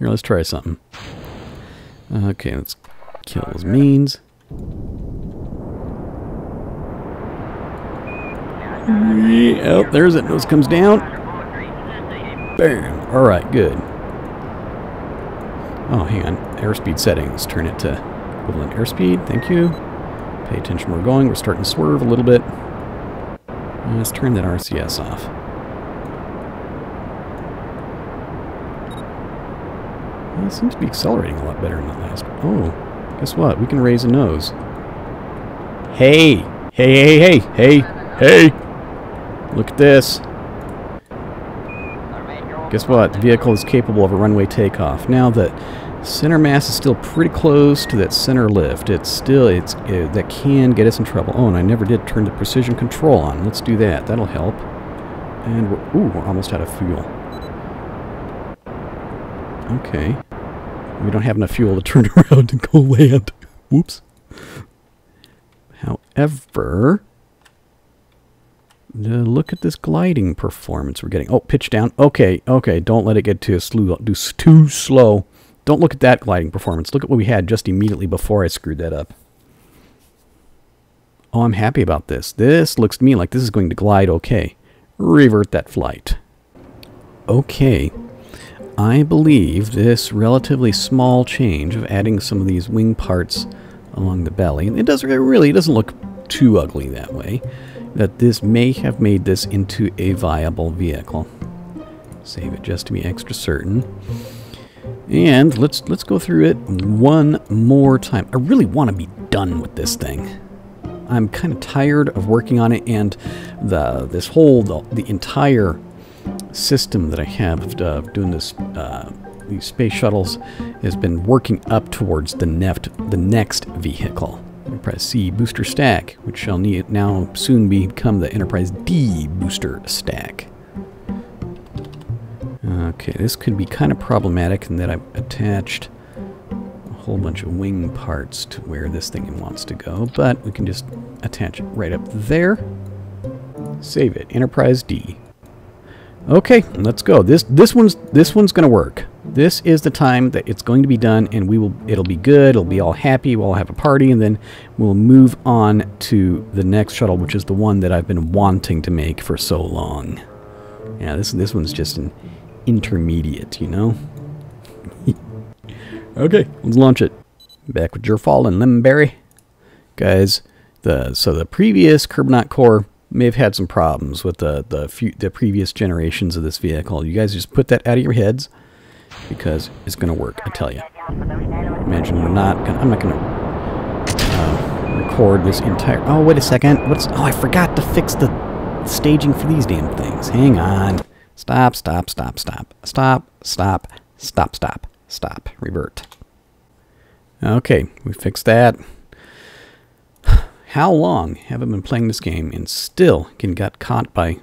Here, let's try something. Okay, let's kill those means. Oh, there's it. Nose comes down. Bam. All right, good. Oh, hang on. Airspeed settings. Turn it to equivalent airspeed. Thank you. Pay attention where we're going. We're starting to swerve a little bit. Let's turn that RCS off. Well, it seems to be accelerating a lot better than that last one. Oh, guess what? We can raise a nose. Hey! Hey, hey, hey! Hey! Hey! Look at this. Guess what? The vehicle is capable of a runway takeoff. Now the center mass is still pretty close to that center lift. It's still, that can get us in trouble. Oh, and I never did turn the precision control on. Let's do that. That'll help. And we're almost out of fuel. Okay. We don't have enough fuel to turn around and go land. Whoops. However, look at this gliding performance we're getting. Oh, pitch down. Okay, okay. Don't let it get too slow. Don't look at that gliding performance. Look at what we had just immediately before I screwed that up. Oh, I'm happy about this. This looks to me like this is going to glide okay. Revert that flight. Okay. I believe this relatively small change of adding some of these wing parts along the belly, and it really doesn't look too ugly that way, that this may have made this into a viable vehicle. Save it just to be extra certain. And let's go through it one more time. I really want to be done with this thing. I'm kind of tired of working on it, and the entire system that I have of doing this these space shuttles has been working up towards the next vehicle. Enterprise C booster stack, which shall now soon become the Enterprise D booster stack. Okay, this could be kind of problematic in that I've attached a whole bunch of wing parts to where this thing wants to go, but we can just attach it right up there. Save it, Enterprise D. Okay, let's go. This one's gonna work. This is the time that it's going to be done, and it'll be good, it'll be all happy, we'll all have a party, and then we'll move on to the next shuttle, which is the one that I've been wanting to make for so long. Yeah, this one's just an intermediate, you know? Okay, let's launch it. Back with Jerfall and Limberry. Guys, so the previous Kerbnot core may have had some problems with the previous generations of this vehicle. You guys just put that out of your heads, because it's going to work, I tell you. Imagine I'm not going to record this entire... Oh, wait a second. Oh, I forgot to fix the staging for these damn things. Hang on. Stop, stop, stop, stop. Stop, stop, stop, stop, stop. Revert. Okay, we fixed that. How long have I been playing this game and still got caught by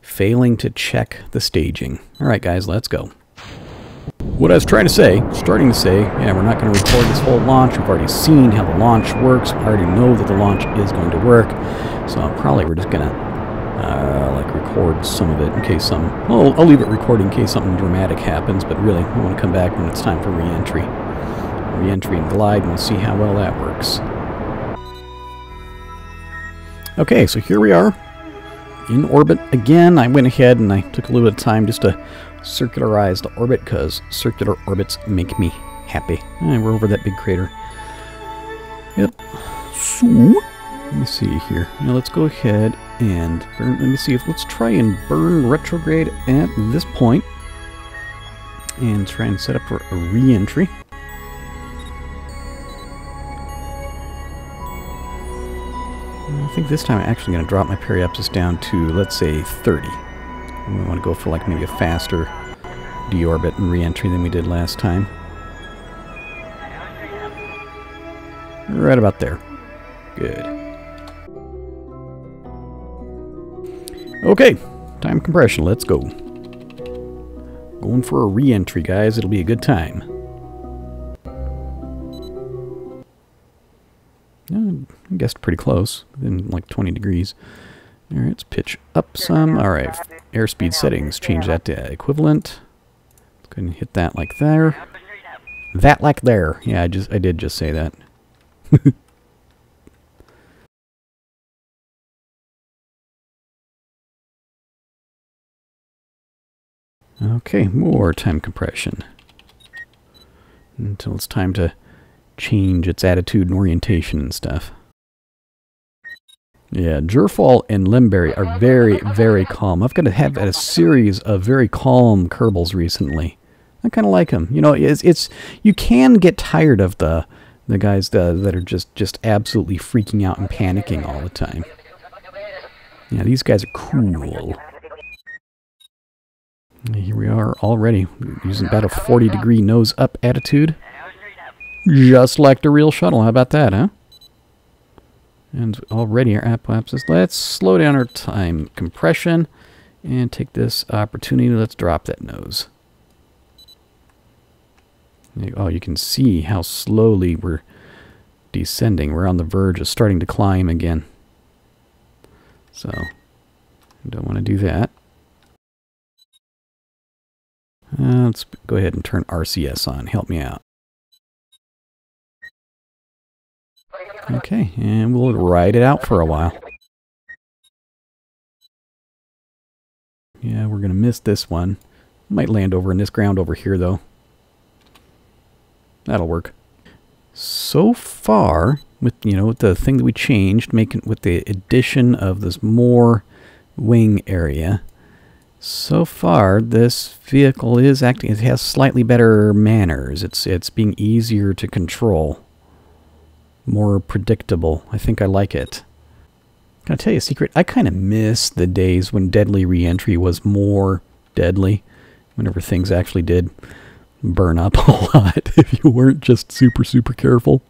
failing to check the staging? All right, guys, let's go. What I was starting to say, yeah, we're not going to record this whole launch. We've already seen how the launch works. We already know that the launch is going to work. So probably we're just going to, like, record some of it in case some... Well, I'll leave it recording in case something dramatic happens, but really, I want to come back when it's time for re-entry. Re-entry and glide, and we'll see how well that works. Okay, so here we are in orbit again. I went ahead and I took a little bit of time just to circularize the orbit, because circular orbits make me happy. And we're over that big crater. Yep. So, let me see here. Now let's go ahead and burn. Let me see if let's try and burn retrograde at this point and try and set up for a re-entry. I think this time I'm actually going to drop my periapsis down to, let's say, 30. We want to go for like maybe a faster deorbit and re-entry than we did last time. Right about there. Good. Okay, time compression. Let's go. Going for a re-entry, guys. It'll be a good time. I guessed pretty close, within like 20 degrees. All right, let's pitch up some. All right, airspeed settings. Change that to equivalent. Couldn't hit that like there. That like there. Yeah, I did just say that. Okay, more time compression. Until it's time to change its attitude and orientation and stuff. Yeah, Jerfall and Lemberry are very, very calm. I've got to have a series of very calm Kerbals recently. I kind of like them. You know, it's you can get tired of the guys that are just absolutely freaking out and panicking all the time. Yeah, these guys are cool. Here we are already using about a 40-degree nose-up attitude. Just like the real shuttle. How about that, huh? And already our apoapsis. Let's slow down our time compression and take this opportunity. Let's drop that nose. Oh, you can see how slowly we're descending. We're on the verge of starting to climb again. So, don't want to do that. Let's go ahead and turn RCS on. Help me out. Okay, and we'll ride it out for a while. Yeah, we're going to miss this one. Might land over in this ground over here, though. That'll work. So far, with the thing that we changed, with the addition of this more wing area, so far this vehicle is acting. It has slightly better manners. It's being easier to control. More predictable. I think I like it. Can I tell you a secret? I kind of miss the days when Deadly Reentry was more deadly. Whenever things actually did burn up a lot if you weren't just super, super careful.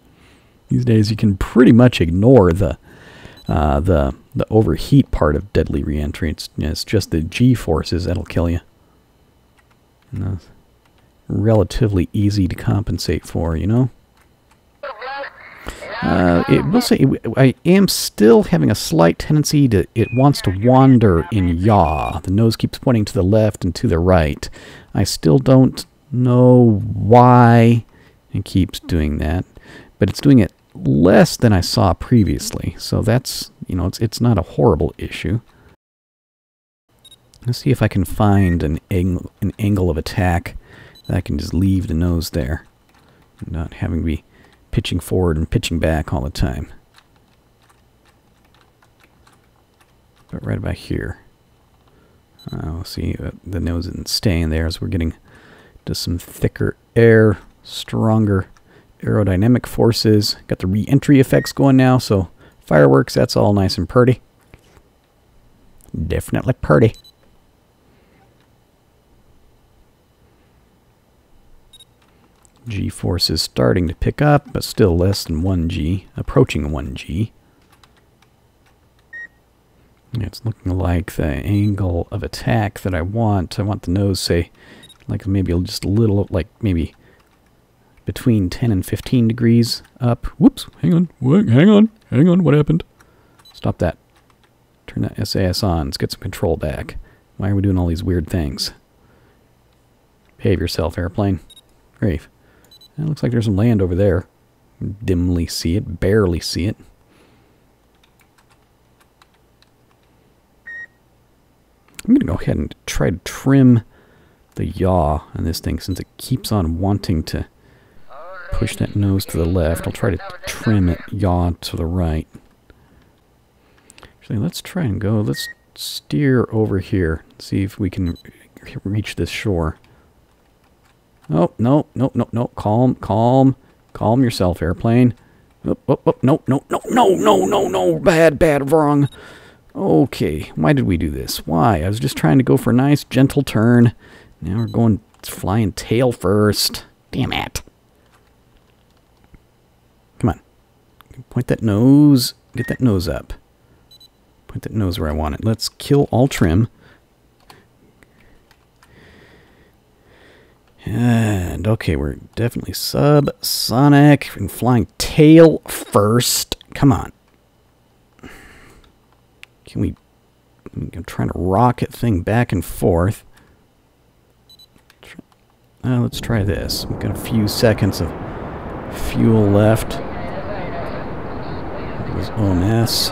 These days you can pretty much ignore the overheat part of Deadly Reentry. It's just the G-forces that'll kill you. And that's relatively easy to compensate for, you know? It will say I am still having a slight tendency to it wants to wander in yaw. The nose keeps pointing to the left and to the right. I still don't know why it keeps doing that, but it's doing it less than I saw previously. So that's, it's not a horrible issue. Let's see if I can find an angle of attack that I can just leave the nose there, not having to be pitching forward and pitching back all the time. But right about here. We'll see the nose isn't staying there as we're getting to some thicker air, stronger aerodynamic forces. Got the re-entry effects going now, so fireworks, that's all nice and purty. Definitely purty. G-force is starting to pick up, but still less than 1G, approaching 1G. It's looking like the angle of attack that I want the nose, say, like maybe just a little, like maybe between 10 and 15 degrees up. Whoops, hang on, what happened? Stop that. Turn that SAS on, let's get some control back. Why are we doing all these weird things? Behave yourself, airplane. Brave. It looks like there's some land over there. Dimly see it, barely see it. I'm going to go ahead and try to trim the yaw on this thing since it keeps on wanting to push that nose to the left. I'll try to trim it yaw to the right. Actually, let's try and go. Let's steer over here. See if we can reach this shore. Oh, no. Calm yourself, airplane. No. Bad, wrong. Okay, why did we do this? Why? I was just trying to go for a nice, gentle turn. Now we're going flying tail first. Damn it. Come on. Point that nose. Get that nose up. Point that nose where I want it. Let's kill all trim. And okay, we're definitely subsonic and flying tail first. Come on. Can we... I'm trying to rocket thing back and forth. Let's try this. We've got a few seconds of fuel left. It was OMS.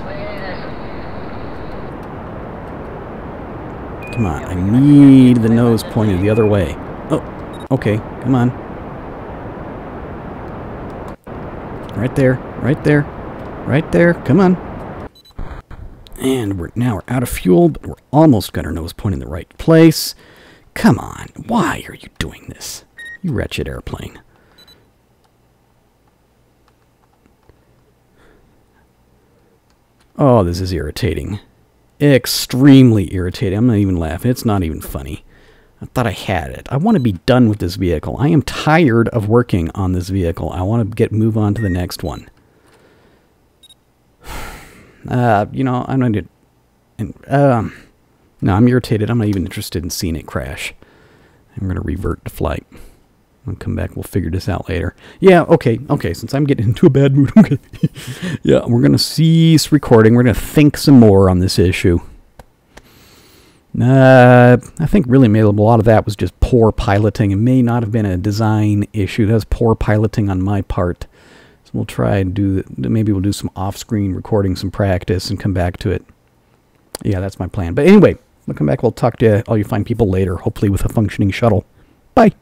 Come on, I need the nose pointed the other way. Oh, okay, come on. Right there, right there, right there, come on. And now we're out of fuel, but we're almost got our nose pointing the right place. Come on, why are you doing this? You wretched airplane. Oh, this is irritating. Extremely irritating. I'm not even laughing. It's not even funny. I thought I had it. I want to be done with this vehicle. I am tired of working on this vehicle. I want to move on to the next one. You know, I'm not even... no, I'm irritated. I'm not even interested in seeing it crash. I'm going to revert to flight. I'll come back. We'll figure this out later. Yeah, okay. Okay, since I'm getting into a bad mood, yeah, we're going to cease recording. We're going to think some more on this issue. I think really maybe a lot of that was just poor piloting. It may not have been a design issue. That was poor piloting on my part. So we'll try and do... Maybe we'll do some off-screen recording, some practice, and come back to it. Yeah, that's my plan. But anyway, we'll come back. We'll talk to all you fine people later, hopefully with a functioning shuttle. Bye!